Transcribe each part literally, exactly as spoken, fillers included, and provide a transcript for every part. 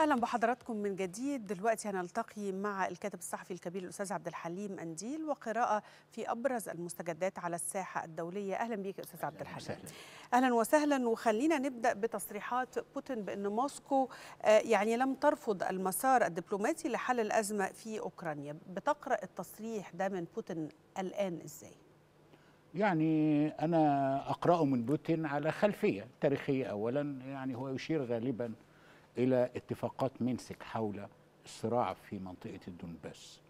أهلا بحضراتكم من جديد. دلوقتي هنلتقي مع الكاتب الصحفي الكبير الأستاذ عبد الحليم قنديل وقراءة في أبرز المستجدات على الساحة الدولية. أهلا بيك أستاذ عبد الحليم. أهلا وسهلا. وخلينا نبدأ بتصريحات بوتين بأن موسكو يعني لم ترفض المسار الدبلوماسي لحل الأزمة في أوكرانيا. بتقرأ التصريح ده من بوتين الآن إزاي؟ يعني أنا أقرأه من بوتين على خلفية تاريخية. أولا يعني هو يشير غالبا إلى اتفاقات مينسك حول الصراع في منطقة الدونباس،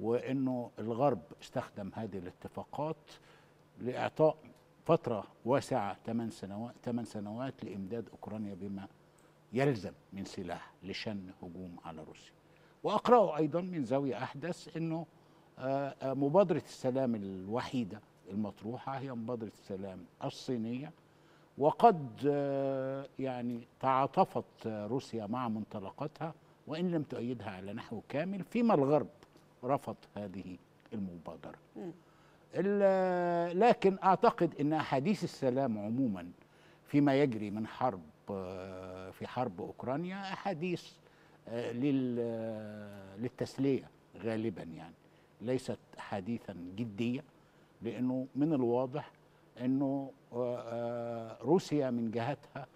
وأنه الغرب استخدم هذه الاتفاقات لإعطاء فترة واسعة ثمان سنوات لإمداد أوكرانيا بما يلزم من سلاح لشن هجوم على روسيا. وأقرأه أيضا من زاوية أحدث أنه مبادرة السلام الوحيدة المطروحة هي مبادرة السلام الصينية، وقد يعني تعاطفت روسيا مع منطلقاتها وإن لم تؤيدها على نحو كامل، فيما الغرب رفض هذه المبادرة. لكن أعتقد أن أحاديث السلام عموما فيما يجري من حرب في حرب أوكرانيا أحاديث للتسلية غالبا، يعني ليست أحاديثا جدية، لأنه من الواضح أنه روسيا من جهتها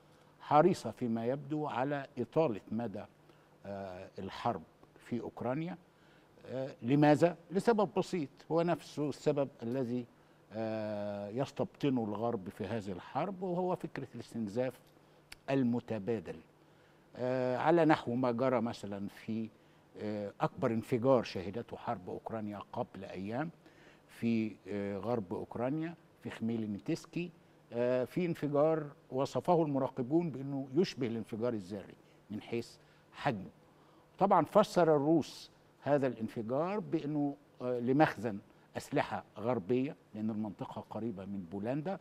حريصة فيما يبدو على إطالة مدى الحرب في أوكرانيا. لماذا؟ لسبب بسيط هو نفسه السبب الذي يستبطنه الغرب في هذه الحرب، وهو فكرة الاستنزاف المتبادل، على نحو ما جرى مثلا في أكبر انفجار شهدته حرب أوكرانيا قبل أيام في غرب أوكرانيا في خميلنتسكي، في انفجار وصفه المراقبون بأنه يشبه الانفجار الذري من حيث حجمه. طبعا فسر الروس هذا الانفجار بأنه لمخزن أسلحة غربية، لأن المنطقة قريبة من بولندا،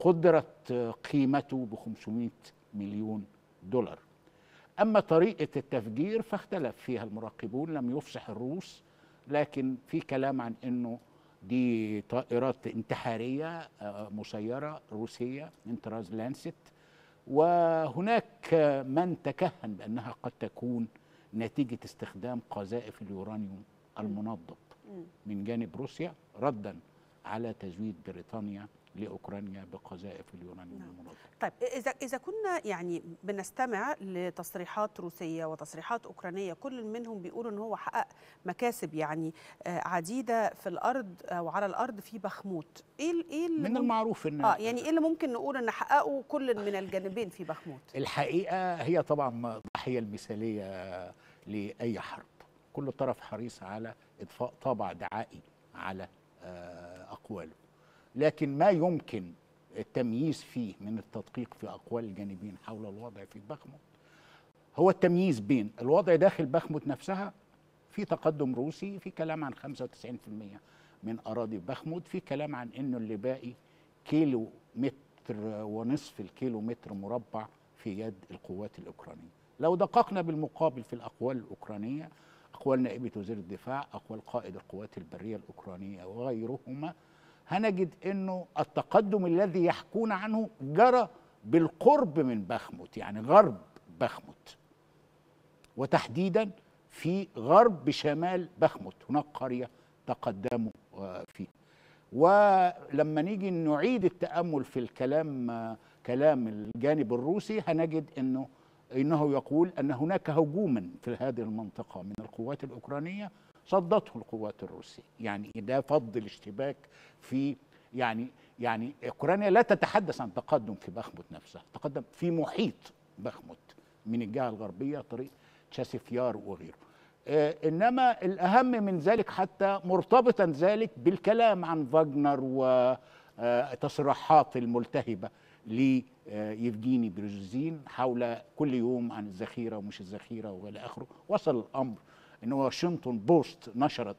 قدرت قيمته ب خمسمائة مليون دولار. أما طريقة التفجير فاختلف فيها المراقبون، لم يفصح الروس، لكن في كلام عن أنه دي طائرات انتحارية مسيرة روسية من طراز لانسيت، وهناك من تكهن بأنها قد تكون نتيجة استخدام قذائف اليورانيوم المنضب من جانب روسيا ردا على تزويد بريطانيا لأوكرانيا بقذائف اليورانيوم المنضب. طيب إذا إذا كنا يعني بنستمع لتصريحات روسية وتصريحات أوكرانية، كل منهم بيقولوا إن هو حقق مكاسب يعني عديدة في الأرض أو على الأرض في باخموت، إيه إيه من المعروف إن آه يعني إيه اللي ممكن نقول إن حققه كل من الجانبين في باخموت؟ الحقيقة هي طبعا ضحية المثالية لأي حرب، كل طرف حريص على إضفاء طابع دعائي على أقواله، لكن ما يمكن التمييز فيه من التدقيق في أقوال الجانبين حول الوضع في باخموت هو التمييز بين الوضع داخل باخموت نفسها. في تقدم روسي، في كلام عن خمسة وتسعين بالمئة من أراضي باخموت، في كلام عن أنه اللي باقي كيلو متر ونصف الكيلو متر مربع في يد القوات الأوكرانية. لو دققنا بالمقابل في الأقوال الأوكرانية، أقوال نائبة وزير الدفاع، أقوال قائد القوات البرية الأوكرانية وغيرهما، هنجد أنه التقدم الذي يحكون عنه جرى بالقرب من باخموت، يعني غرب باخموت، وتحديدا في غرب شمال باخموت هناك قرية تقدموا فيه. ولما نيجي نعيد التأمل في الكلام كلام الجانب الروسي هنجد أنه إنه يقول أن هناك هجوما في هذه المنطقة من القوات الأوكرانية صدته القوات الروسية، يعني ده فض الاشتباك في يعني يعني أوكرانيا لا تتحدث عن تقدم في باخموت نفسها، تقدم في محيط باخموت من الجهة الغربية طريق تشاسيفيار وغيره. آه إنما الأهم من ذلك حتى مرتبطا ذلك بالكلام عن فاغنر وتصريحات الملتهبة ليفغيني بريغوجين حول كل يوم عن الذخيرة ومش الذخيرة وإلى آخره. وصل الأمر إن واشنطن بوست نشرت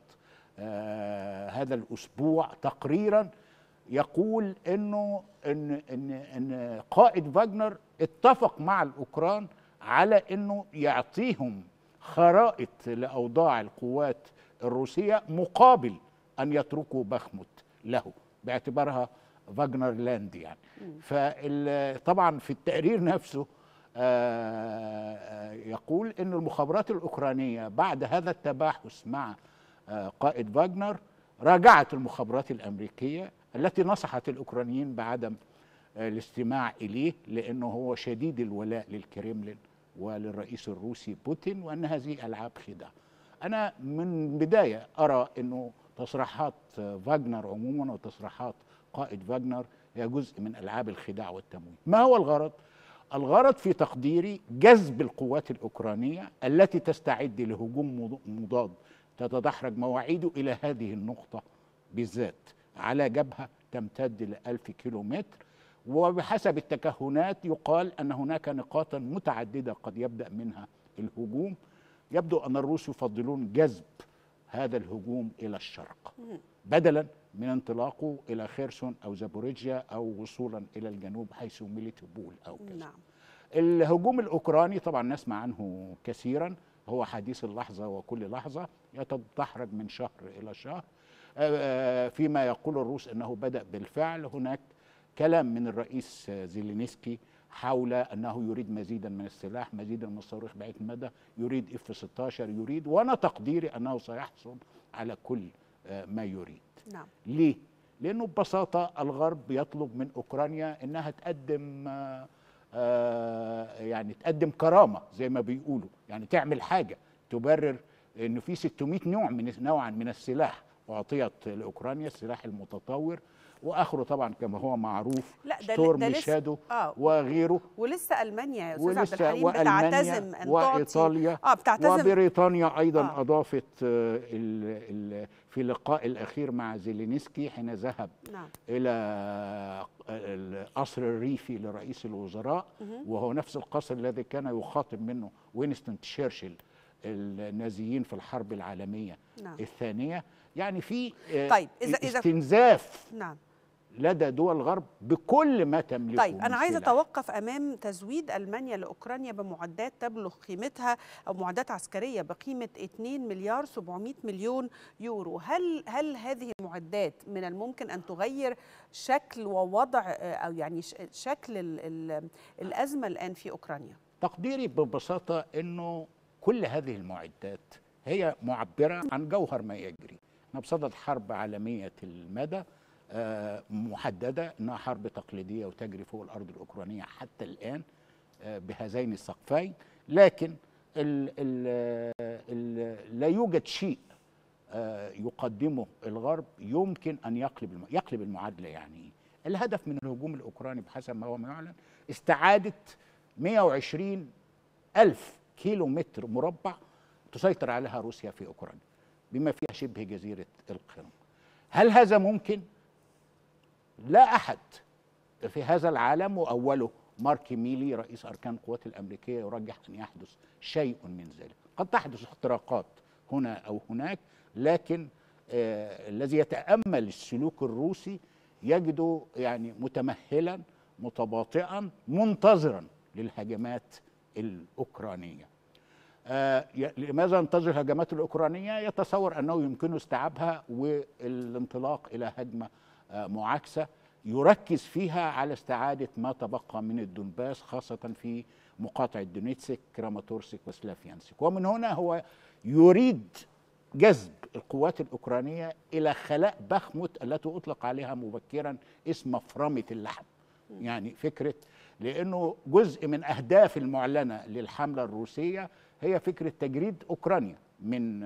آه هذا الأسبوع تقريرا يقول إنه إن, إن, إن قائد فاغنر اتفق مع الأوكران على إنه يعطيهم خرائط لأوضاع القوات الروسية مقابل أن يتركوا باخموت له، باعتبارها فاغنر لاند يعني. فطبعا في التقرير نفسه يقول أن المخابرات الأوكرانية بعد هذا التباحث مع قائد فاغنر راجعت المخابرات الأمريكية التي نصحت الأوكرانيين بعدم الاستماع إليه لأنه هو شديد الولاء للكريملين وللرئيس الروسي بوتين وأن هذه ألعاب خداع. أنا من بداية أرى أنه تصريحات فاغنر عموما وتصريحات قائد فاغنر هي جزء من ألعاب الخداع والتمويه. ما هو الغرض؟ الغرض في تقديري جذب القوات الأوكرانية التي تستعد لهجوم مضاد تتدحرج مواعيده إلى هذه النقطة بالذات على جبهة تمتد لألف كيلومتر، وبحسب التكهنات يقال أن هناك نقاطا متعددة قد يبدأ منها الهجوم. يبدو أن الروس يفضلون جذب هذا الهجوم إلى الشرق بدلا من انطلاقه إلى خيرسون أو زاباروجيا أو وصولا إلى الجنوب حيث ميليتوبول أو كذا. نعم. الهجوم الأوكراني طبعا نسمع عنه كثيرا، هو حديث اللحظة وكل لحظة يتدحرج من شهر إلى شهر، فيما يقول الروس أنه بدأ بالفعل. هناك كلام من الرئيس زيلينسكي حول أنه يريد مزيدا من السلاح، مزيدا من الصواريخ بعيد المدى، يريد إف ستة عشر يريد، وأنا تقديري أنه سيحصل على كل ما يريد. نعم. ليه؟ لأنه ببساطة الغرب يطلب من أوكرانيا أنها تقدم يعني تقدم كرامة زي ما بيقولوا، يعني تعمل حاجة تبرر أنه في ستمائة نوع من نوعا من السلاح أعطيت لأوكرانيا، السلاح المتطور واخره طبعا كما هو معروف ستورم شادو آه وغيره، ولسه المانيا يا استاذ عبد الحليم بتعتزم ان وايطاليا آه وبريطانيا ايضا آه اضافت ال ال في اللقاء الاخير مع زيلينسكي حين ذهب نعم. الى القصر الريفي لرئيس الوزراء، وهو نفس القصر الذي كان يخاطب منه وينستون تشرشل النازيين في الحرب العالميه نعم. الثانيه. يعني في طيب إذا استنزاف إذا... نعم لدى دول الغرب بكل ما تملكه. طيب أنا عايزة أتوقف أمام تزويد ألمانيا لأوكرانيا بمعدات تبلغ قيمتها أو معدات عسكرية بقيمة مليارين وسبعمائة مليون يورو. هل هل هذه المعدات من الممكن أن تغير شكل ووضع أو يعني شكل ال ال الأزمة الآن في أوكرانيا؟ تقديري ببساطة إنه كل هذه المعدات هي معبرة عن جوهر ما يجري. احنا بصدد حرب عالمية المدى محددة أنها حرب تقليدية وتجري فوق الأرض الأوكرانية حتى الآن بهذين السقفين، لكن ال ال ال لا يوجد شيء يقدمه الغرب يمكن أن يقلب يقلب المعادلة. يعني الهدف من الهجوم الأوكراني بحسب ما هو معلن استعادة مائة وعشرين ألف كيلو متر مربع تسيطر عليها روسيا في أوكرانيا بما فيها شبه جزيرة القرم. هل هذا ممكن؟ لا أحد في هذا العالم وأوله مارك ميلي رئيس أركان القوات الأمريكية يرجح أن يحدث شيء من ذلك. قد تحدث اختراقات هنا أو هناك، لكن آه الذي يتأمل السلوك الروسي يجده يعني متمهلا متباطئا منتظرا للهجمات الأوكرانية. آه لماذا ينتظر الهجمات الأوكرانية؟ يتصور أنه يمكنه استيعابها والانطلاق إلى هجمة آه معاكسة يركز فيها على استعادة ما تبقى من الدونباس خاصة في مقاطعة دونيتسك كراماتورسك وسلافيانسك، ومن هنا هو يريد جذب القوات الأوكرانية إلى خلاء باخموت التي أطلق عليها مبكرا اسم فرامة اللحم. يعني فكرة لأنه جزء من أهداف المعلنة للحملة الروسية هي فكرة تجريد أوكرانيا من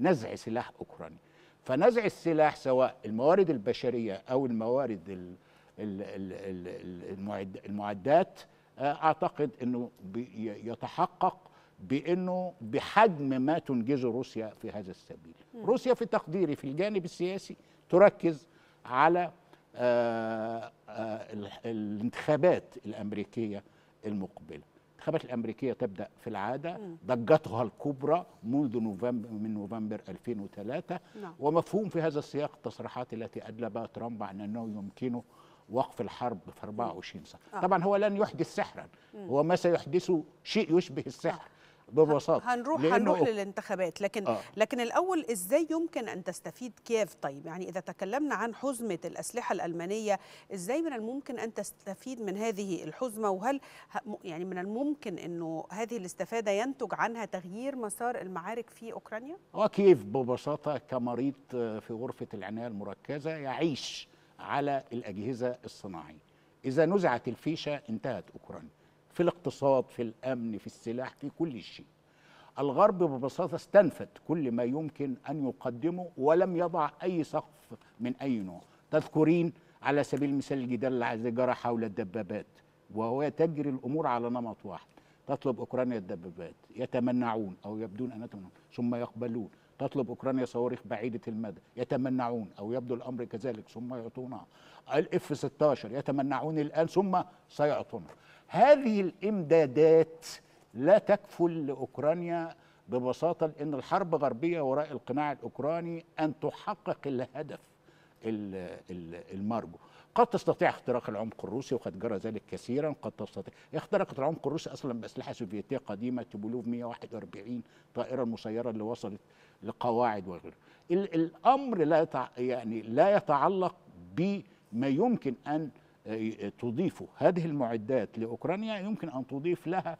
نزع سلاح أوكراني، فنزع السلاح سواء الموارد البشرية أو الموارد المعدات أعتقد أنه يتحقق بأنه بحجم ما تنجزه روسيا في هذا السبيل. روسيا في تقديري في الجانب السياسي تركز على الانتخابات الأمريكية المقبلة. الانتخابات الأمريكية تبدأ في العادة ضجتها الكبرى منذ نوفمبر من نوفمبر ألفين وثلاثة، ومفهوم في هذا السياق التصريحات التي أدلبها ترامب عن أنه يمكنه وقف الحرب في أربعة وعشرين ساعة. طبعا هو لن يحدث سحرا، هو ما سيحدثه شيء يشبه السحر ببساطه. هنروح هنروح للانتخابات، لكن آه. لكن الاول ازاي يمكن ان تستفيد كييف؟ طيب يعني اذا تكلمنا عن حزمه الاسلحه الالمانيه، ازاي من الممكن ان تستفيد من هذه الحزمه؟ وهل يعني من الممكن انه هذه الاستفاده ينتج عنها تغيير مسار المعارك في اوكرانيا؟ اه كييف ببساطه كمريض في غرفه العنايه المركزه يعيش على الاجهزه الصناعيه. إذا نزعت الفيشة انتهت أوكرانيا، في الاقتصاد، في الأمن، في السلاح، في كل شيء. الغرب ببساطة استنفد كل ما يمكن أن يقدمه ولم يضع أي سقف من أي نوع. تذكرين على سبيل المثال الجدال الذي جرى حول الدبابات، وهو تجري الأمور على نمط واحد، تطلب أوكرانيا الدبابات، يتمنعون أو يبدون أن يتمنعون ثم يقبلون، تطلب أوكرانيا صواريخ بعيدة المدى، يتمنعون أو يبدو الأمر كذلك ثم يعطونها. الإف ستاشر يتمنعون الآن ثم سيعطونها. هذه الإمدادات لا تكفل لأوكرانيا ببساطة، إن الحرب غربية وراء القناع الأوكراني أن تحقق الهدف المرجو. قد تستطيع اختراق العمق الروسي وقد جرى ذلك كثيرا، قد تستطيع. اخترقت العمق الروسي اصلا باسلحه سوفيتيه قديمه، توبولوف مئة وواحد وأربعين طائره مسيره اللي وصلت لقواعد وغيره. الامر لا يتع... يعني لا يتعلق بما يمكن ان تضيفه هذه المعدات لاوكرانيا، يمكن ان تضيف لها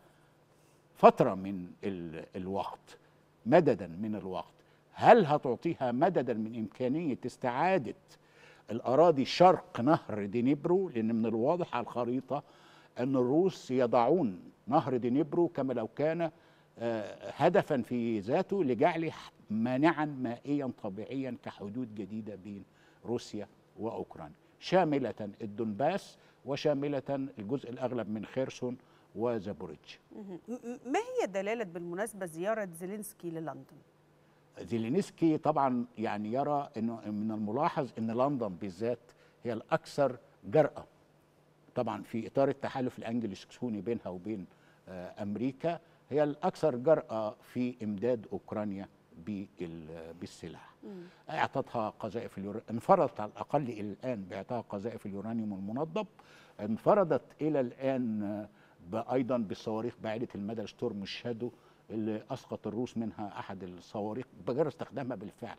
فتره من ال... الوقت، مددا من الوقت. هل هتعطيها مددا من امكانيه استعاده الأراضي شرق نهر دنيبرو؟ لأن من الواضح على الخريطة أن الروس يضعون نهر دنيبرو كما لو كان هدفا في ذاته لجعله مانعا مائيا طبيعيا كحدود جديدة بين روسيا وأوكرانيا، شاملة الدونباس وشاملة الجزء الأغلب من خيرسون وزاباروجيا. ما هي دلالة بالمناسبة زيارة زيلينسكي للندن؟ زيلينسكي طبعا يعني يرى انه من الملاحظ ان لندن بالذات هي الاكثر جرأة طبعا في اطار التحالف الانجلوساكسوني بينها وبين امريكا، هي الاكثر جرأة في امداد اوكرانيا بالسلاح. اعطتها قذائف اليورانيوم، انفرضت على الاقل الى الان باعطائها قذائف اليورانيوم المنضب، انفرضت الى الان ايضا بالصواريخ بعيدة المدى ستورم شادو اللي اسقط الروس منها احد الصواريخ بجرى استخدامها بالفعل.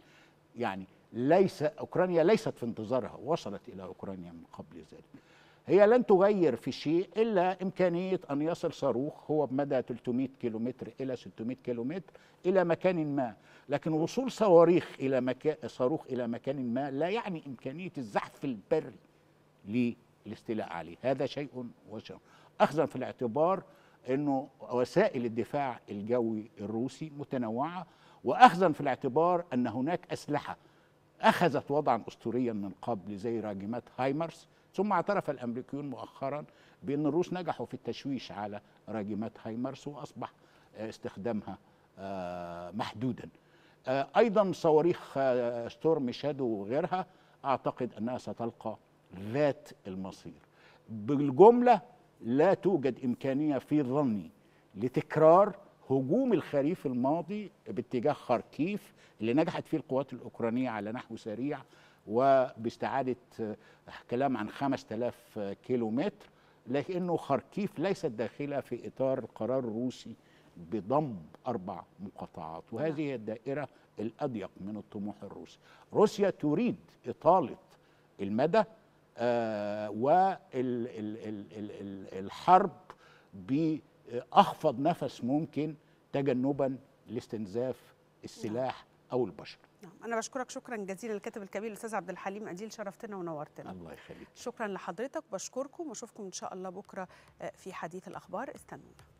يعني ليس اوكرانيا ليست في انتظارها، وصلت الى اوكرانيا من قبل ذلك. هي لن تغير في شيء الا امكانيه ان يصل صاروخ هو بمدى ثلاثمئة كيلومتر الى ستمئة كيلومتر الى مكان ما، لكن وصول صواريخ الى مكان صاروخ الى مكان ما لا يعني امكانيه الزحف البري للاستيلاء عليه، هذا شيء وشيء، اخذا في الاعتبار أنه وسائل الدفاع الجوي الروسي متنوعة، وأخذا في الاعتبار أن هناك أسلحة أخذت وضعا أسطوريا من قبل زي راجمات هايمرس، ثم اعترف الأمريكيون مؤخرا بأن الروس نجحوا في التشويش على راجمات هايمرس وأصبح استخدامها محدودا. أيضا صواريخ ستورم شادو وغيرها أعتقد أنها ستلقى ذات المصير. بالجملة لا توجد إمكانية في ظني لتكرار هجوم الخريف الماضي باتجاه خاركيف اللي نجحت فيه القوات الأوكرانية على نحو سريع وباستعادة كلام عن خمسة آلاف كيلومتر، لكنه خاركيف ليست داخلة في إطار القرار الروسي بضم أربع مقاطعات، وهذه هي الدائرة الأضيق من الطموح الروسي. روسيا تريد إطالة المدى آه والحرب بأخفض نفس ممكن تجنبا لاستنزاف السلاح أو البشر. أنا بشكرك شكرا جزيلا الكاتب الكبير الأستاذ عبد الحليم قنديل، شرفتنا ونورتنا. الله يخليك. شكرا لحضرتك، بشكركم وأشوفكم إن شاء الله بكرة في حديث الأخبار. استنونا.